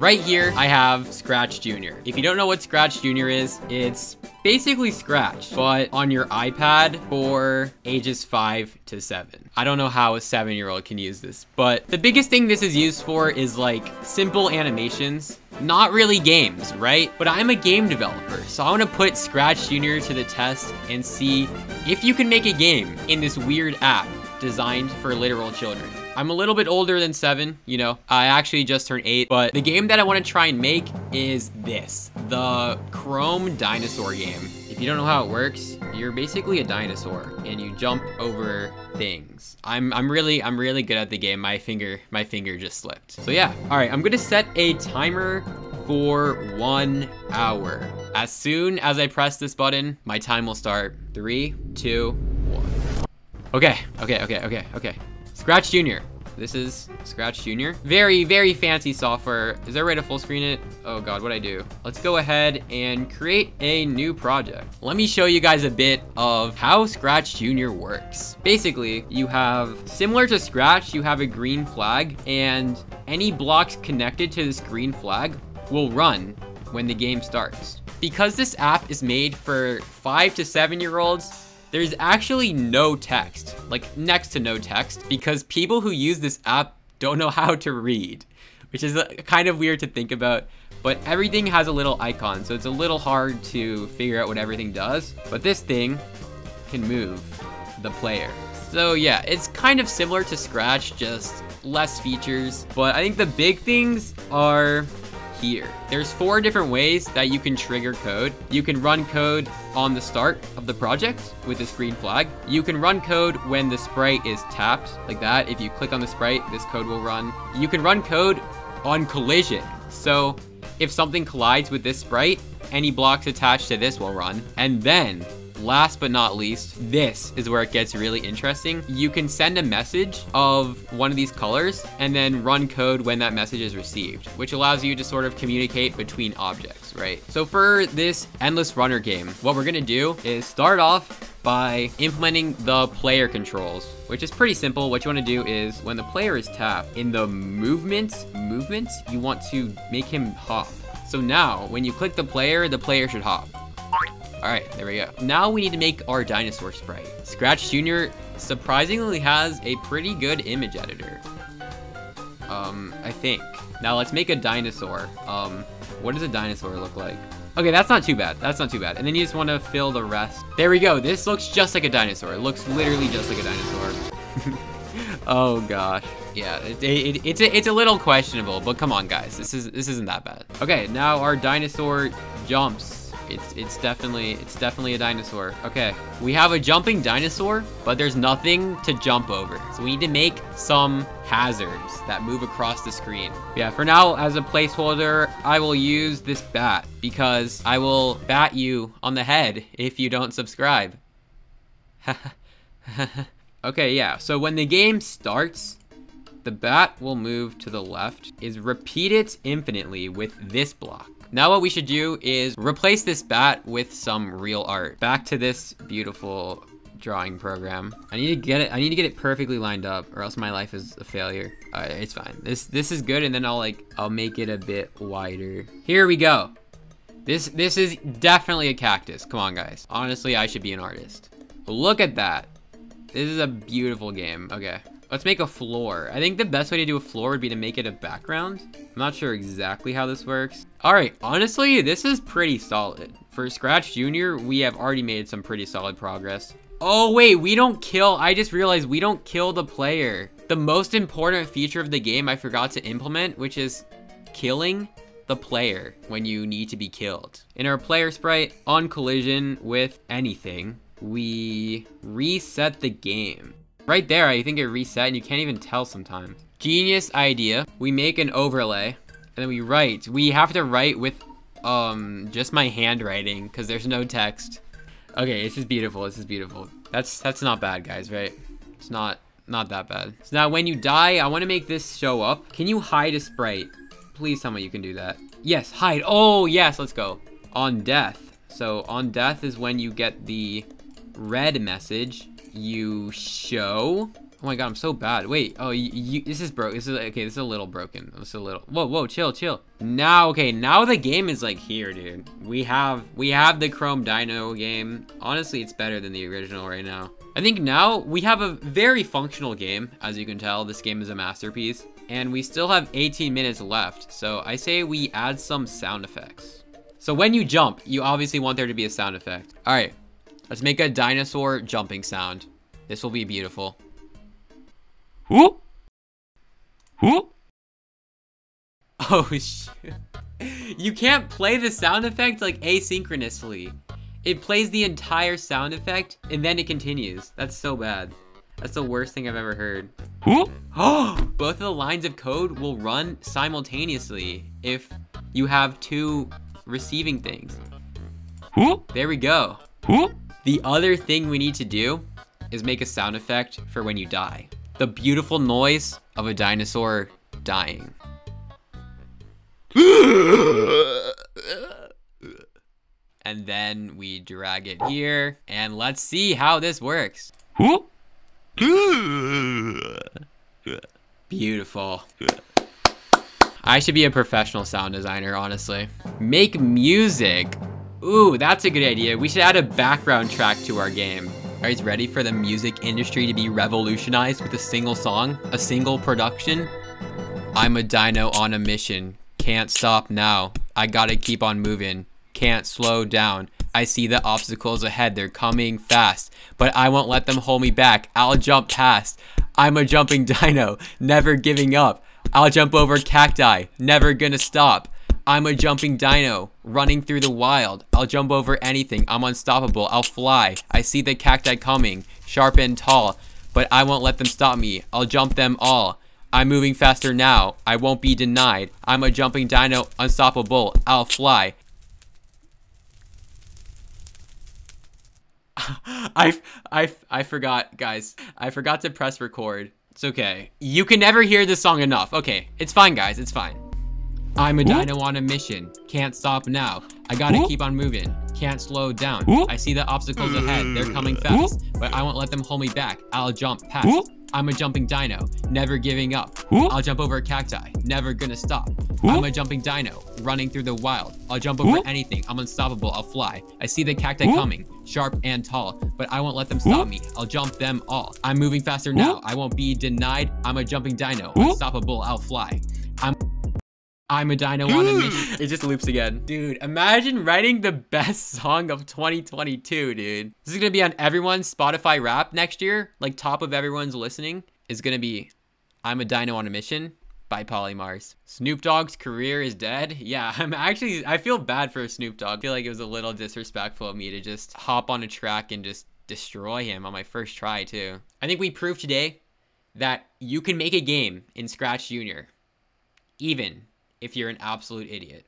Right here, I have Scratch Jr. If you don't know what Scratch Jr. is, it's basically Scratch, but on your iPad for ages 5 to 7. I don't know how a 7-year-old can use this, but the biggest thing this is used for is like simple animations, not really games, right? But I'm a game developer, so I want to put Scratch Jr. to the test and see if you can make a game in this weird app designed for literal children. I'm a little bit older than 7, you know, I actually just turned 8, but the game that I want to try and make is this, the Chrome dinosaur game. If you don't know how it works, you're basically a dinosaur and you jump over things. I'm really good at the game. My finger just slipped. So yeah, all right, I'm gonna set a timer for 1 hour. As soon as I press this button, my time will start. 3, 2, 1. Okay. Scratch Jr. This is Scratch Jr. Very, very fancy software. Is there a way to full screen it? Oh God, what'd I do? Let's go ahead and create a new project. Let me show you guys a bit of how Scratch Jr. works. Basically, you have, similar to Scratch, you have a green flag, and any blocks connected to this green flag will run when the game starts. Because this app is made for 5 to 7-year-olds, there's actually no text, like next to no text, because people who use this app don't know how to read, which is kind of weird to think about, but everything has a little icon, so it's a little hard to figure out what everything does, but this thing can move the player. So yeah, it's kind of similar to Scratch, just less features, but I think the big things are here. There's 4 different ways that you can trigger code. You can run code on the start of the project with this green flag. You can run code when the sprite is tapped, like that. If you click on the sprite, this code will run. You can run code on collision. So if something collides with this sprite, any blocks attached to this will run. And then last but not least, this is where it gets really interesting. You can send a message of one of these colors and then run code when that message is received, which allows you to sort of communicate between objects, right? So for this endless runner game, what we're gonna do is start off by implementing the player controls, which is pretty simple. What you want to do is when the player is tapped in the movements, you want to make him hop. So now when you click the player should hop. All right, there we go. Now we need to make our dinosaur sprite. Scratch Jr. surprisingly has a pretty good image editor. I think. Now let's make a dinosaur. What does a dinosaur look like? Okay, that's not too bad. That's not too bad. And then you just want to fill the rest. There we go. This looks just like a dinosaur. It looks literally just like a dinosaur. Oh gosh. Yeah, it's a little questionable, but come on guys. This isn't that bad. Okay, now our dinosaur jumps. It's definitely a dinosaur. Okay, we have a jumping dinosaur, but there's nothing to jump over. So we need to make some hazards that move across the screen. Yeah, for now, as a placeholder, I will use this bat because I will bat you on the head if you don't subscribe. Okay, yeah, so when the game starts, the bat will move to the left, is repeat it infinitely with this block. Now what we should do is replace this bat with some real art. Back to this beautiful drawing program. I need to get it perfectly lined up or else my life is a failure. All right, it's fine. This is good, and then I'll make it a bit wider. Here we go. This is definitely a cactus. Come on, guys. Honestly, I should be an artist. Look at that. This is a beautiful game. Okay. Let's make a floor. I think the best way to do a floor would be to make it a background. I'm not sure exactly how this works. All right, honestly, this is pretty solid. For Scratch Jr., we have already made some pretty solid progress. Oh wait, I just realized we don't kill the player. The most important feature of the game I forgot to implement, which is killing the player when you need to be killed. In our player sprite, on collision with anything, we reset the game. Right there, I think it reset and you can't even tell sometimes. Genius idea. We make an overlay and then we write. We have to write with just my handwriting because there's no text. Okay, this is beautiful. This is beautiful. That's not bad, guys, right? It's not that bad. So now when you die, I want to make this show up. Can you hide a sprite? Please tell me you can do that. Yes, hide. Oh, yes, let's go. On death. So on death is when you get the red message. You show Oh my god, I'm so bad. Wait, oh, this is broke. This is okay. This is a little broken. It's a little. Whoa, whoa, chill, chill. Now, okay, now the game is like here, dude. We have the Chrome Dino game. Honestly, it's better than the original right now. I think now we have a very functional game. As you can tell, this game is a masterpiece, and we still have 18 minutes left. So I say we add some sound effects. So when you jump, you obviously want there to be a sound effect. All right, let's make a dinosaur jumping sound. This will be beautiful. Whoop. Whoop. Oh, shit. You can't play the sound effect like asynchronously. It plays the entire sound effect and then it continues. That's so bad. That's the worst thing I've ever heard. Whoop. Oh, both of the lines of code will run simultaneously if you have two receiving things. Whoop. There we go. Whoop. The other thing we need to do is make a sound effect for when you die. The beautiful noise of a dinosaur dying. And then we drag it here, and let's see how this works. Beautiful. I should be a professional sound designer, honestly. Make music. Ooh, that's a good idea. We should add a background track to our game. Are you ready for the music industry to be revolutionized with a single song, a single production? I'm a dino on a mission. Can't stop now. I gotta keep on moving. Can't slow down. I see the obstacles ahead. They're coming fast. But I won't let them hold me back. I'll jump past. I'm a jumping dino. Never giving up. I'll jump over cacti. Never gonna stop. I'm a jumping dino, running through the wild. I'll jump over anything. I'm unstoppable. I'll fly. I see the cacti coming, sharp and tall. But I won't let them stop me. I'll jump them all. I'm moving faster now. I won't be denied. I'm a jumping dino, unstoppable. I'll fly. I forgot, guys. I forgot to press record. It's okay. You can never hear this song enough. Okay, it's fine, guys. It's fine. I'm a dino on a mission. Can't stop now. I gotta keep on moving. Can't slow down. I see the obstacles ahead. They're coming fast. But I won't let them hold me back. I'll jump past. I'm a jumping dino. Never giving up. I'll jump over a cacti. Never gonna stop. I'm a jumping dino. Running through the wild. I'll jump over anything. I'm unstoppable. I'll fly. I see the cacti coming. Sharp and tall. But I won't let them stop me. I'll jump them all. I'm moving faster now. I won't be denied. I'm a jumping dino. Unstoppable. I'll fly. I'm a dino on a mission. It just loops again. Dude, imagine writing the best song of 2022, dude. This is gonna be on everyone's Spotify rap next year. Like top of everyone's listening is gonna be I'm a Dino on a Mission by Polymars. Snoop Dogg's career is dead. Yeah, I feel bad for Snoop Dogg. I feel like it was a little disrespectful of me to just hop on a track and just destroy him on my first try too. I think we proved today that you can make a game in Scratch Jr. even if you're an absolute idiot.